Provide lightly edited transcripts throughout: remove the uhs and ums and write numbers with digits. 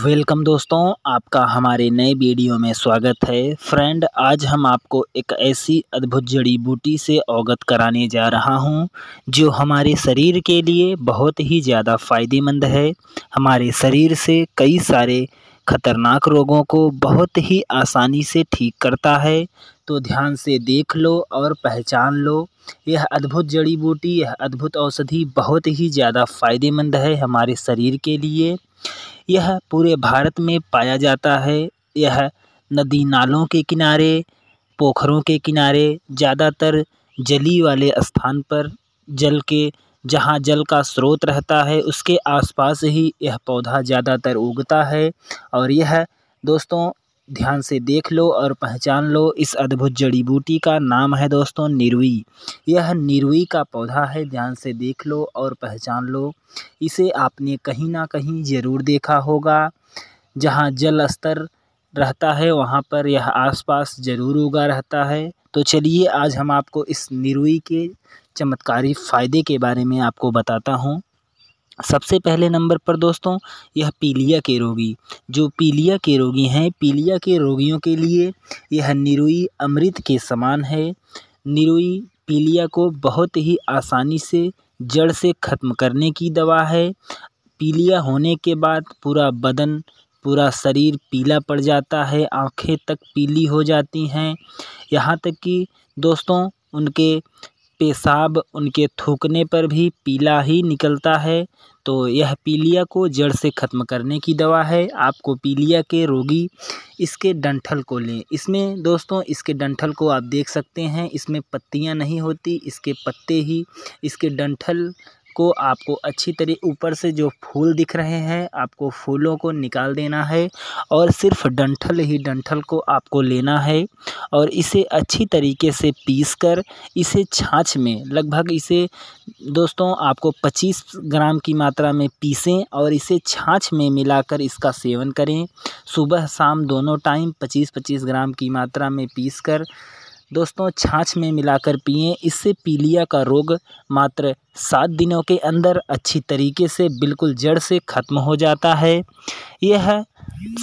Welcome दोस्तों, आपका हमारे नए वीडियो में स्वागत है। फ्रेंड, आज हम आपको एक ऐसी अद्भुत जड़ी बूटी से अवगत कराने जा रहा हूं, जो हमारे शरीर के लिए बहुत ही ज़्यादा फ़ायदेमंद है। हमारे शरीर से कई सारे खतरनाक रोगों को बहुत ही आसानी से ठीक करता है। तो ध्यान से देख लो और पहचान लो। यह अद्भुत जड़ी बूटी, यह अद्भुत औषधि बहुत ही ज़्यादा फ़ायदेमंद है हमारे शरीर के लिए। यह पूरे भारत में पाया जाता है। यह नदी नालों के किनारे, पोखरों के किनारे, ज़्यादातर जली वाले स्थान पर, जल के जहाँ जल का स्रोत रहता है उसके आसपास ही यह पौधा ज़्यादातर उगता है। और यह दोस्तों ध्यान से देख लो और पहचान लो। इस अद्भुत जड़ी बूटी का नाम है दोस्तों निरुई। यह निरुई का पौधा है। ध्यान से देख लो और पहचान लो। इसे आपने कहीं ना कहीं ज़रूर देखा होगा। जहाँ जल स्तर रहता है वहाँ पर यह आसपास ज़रूर उगा रहता है। तो चलिए, आज हम आपको इस निरुई के चमत्कारी फ़ायदे के बारे में आपको बताता हूँ। सबसे पहले नंबर पर दोस्तों, यह पीलिया के रोगी, जो पीलिया के रोगी हैं, पीलिया के रोगियों के लिए यह निरुई अमृत के समान है। निरुई पीलिया को बहुत ही आसानी से जड़ से ख़त्म करने की दवा है। पीलिया होने के बाद पूरा बदन, पूरा शरीर पीला पड़ जाता है, आँखें तक पीली हो जाती हैं। यहाँ तक कि दोस्तों उनके पेशाब, उनके थूकने पर भी पीला ही निकलता है। तो यह पीलिया को जड़ से ख़त्म करने की दवा है। आपको पीलिया के रोगी इसके डंठल को लें। इसमें दोस्तों, इसके डंठल को आप देख सकते हैं, इसमें पत्तियां नहीं होती, इसके पत्ते ही, इसके डंठल को आपको अच्छी तरह, ऊपर से जो फूल दिख रहे हैं आपको फूलों को निकाल देना है और सिर्फ डंठल ही, डंठल को आपको लेना है और इसे अच्छी तरीके से पीसकर इसे छाछ में, लगभग इसे दोस्तों आपको 25 ग्राम की मात्रा में पीसें और इसे छाछ में मिलाकर इसका सेवन करें। सुबह शाम दोनों टाइम 25-25 ग्राम की मात्रा में पीसकर दोस्तों छाछ में मिलाकर पिएं। इससे पीलिया का रोग मात्र 7 दिनों के अंदर अच्छी तरीके से बिल्कुल जड़ से ख़त्म हो जाता है। यह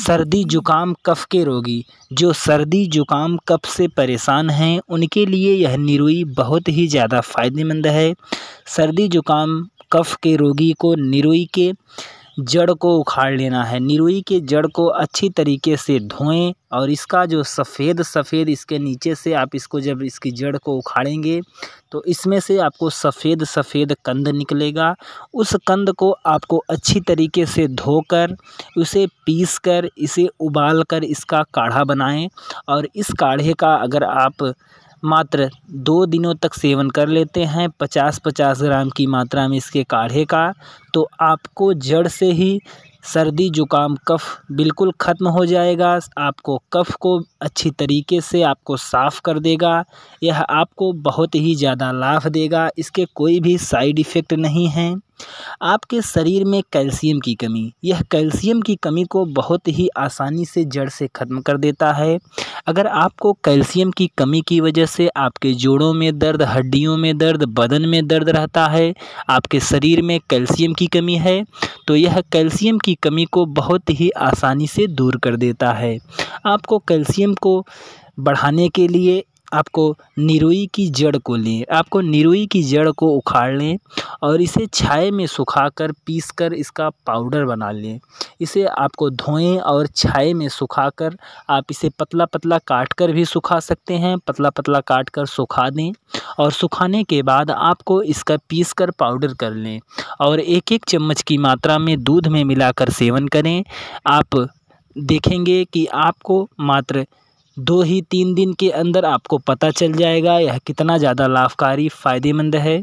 सर्दी जुकाम कफ के रोगी, जो सर्दी जुकाम कफ से परेशान हैं, उनके लिए यह निरुई बहुत ही ज़्यादा फ़ायदेमंद है। सर्दी जुकाम कफ के रोगी को निरुई के जड़ को उखाड़ लेना है। निरुई के जड़ को अच्छी तरीके से धोएं और इसका जो सफ़ेद सफ़ेद, इसके नीचे से आप इसको, जब इसकी जड़ को उखाड़ेंगे तो इसमें से आपको सफ़ेद सफ़ेद कंद निकलेगा। उस कंद को आपको अच्छी तरीके से धोकर, उसे पीसकर, इसे उबालकर इसका काढ़ा बनाएं और इस काढ़े का अगर आप मात्र 2 दिनों तक सेवन कर लेते हैं 50-50 ग्राम की मात्रा में इसके काढ़े का, तो आपको जड़ से ही सर्दी जुकाम कफ बिल्कुल ख़त्म हो जाएगा। आपको कफ को अच्छी तरीके से आपको साफ़ कर देगा। यह आपको बहुत ही ज़्यादा लाभ देगा। इसके कोई भी साइड इफ़ेक्ट नहीं हैं। आपके शरीर में कैल्शियम की कमी, यह कैल्शियम की कमी को बहुत ही आसानी से जड़ से ख़त्म कर देता है। अगर आपको कैल्शियम की कमी की वजह से आपके जोड़ों में दर्द, हड्डियों में दर्द, बदन में दर्द रहता है, आपके शरीर में कैल्शियम की कमी है, तो यह कैल्शियम की कमी को बहुत ही आसानी से दूर कर देता है। आपको कैल्शियम को बढ़ाने के लिए आपको निरुई की जड़ को लें। आपको निरुई की जड़ को उखाड़ लें और इसे छाये में सुखाकर, पीसकर इसका पाउडर बना लें। इसे आपको धोएं और छाये में सुखाकर, आप इसे पतला पतला काटकर भी सुखा सकते हैं। पतला पतला काटकर सुखा दें और सुखाने के बाद आपको इसका पीसकर पाउडर कर लें और 1-1 चम्मच की मात्रा में दूध में मिलाकर सेवन करें। आप देखेंगे कि आपको मात्र 2-3 दिन के अंदर आपको पता चल जाएगा यह कितना ज़्यादा लाभकारी, फ़ायदेमंद है।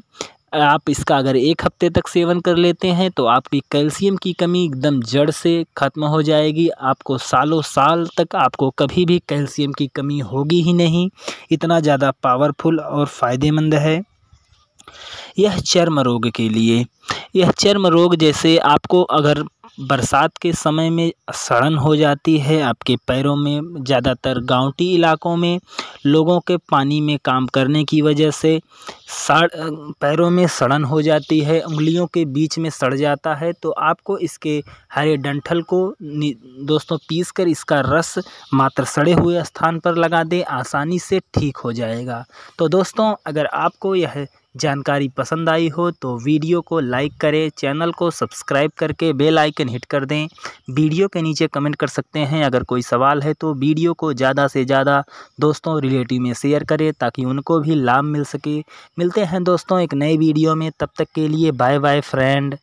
आप इसका अगर 1 हफ्ते तक सेवन कर लेते हैं तो आपकी कैल्शियम की कमी एकदम जड़ से ख़त्म हो जाएगी। आपको सालों साल तक आपको कभी भी कैल्शियम की कमी होगी ही नहीं। इतना ज़्यादा पावरफुल और फ़ायदेमंद है। यह चर्म रोग के लिए, यह चर्म रोग, जैसे आपको अगर बरसात के समय में सड़न हो जाती है आपके पैरों में। ज़्यादातर गांवटी इलाकों में लोगों के पानी में काम करने की वजह से पैरों में सड़न हो जाती है, उंगलियों के बीच में सड़ जाता है। तो आपको इसके हरे डंठल को दोस्तों पीसकर इसका रस मात्र सड़े हुए स्थान पर लगा दें, आसानी से ठीक हो जाएगा। तो दोस्तों अगर आपको यह जानकारी पसंद आई हो तो वीडियो को लाइक करें, चैनल को सब्सक्राइब करके बेल आइकन हिट कर दें। वीडियो के नीचे कमेंट कर सकते हैं। अगर कोई सवाल है तो वीडियो को ज़्यादा से ज़्यादा दोस्तों रिलेटिव में शेयर करें ताकि उनको भी लाभ मिल सके। मिलते हैं दोस्तों एक नए वीडियो में, तब तक के लिए बाय बाय फ्रेंड।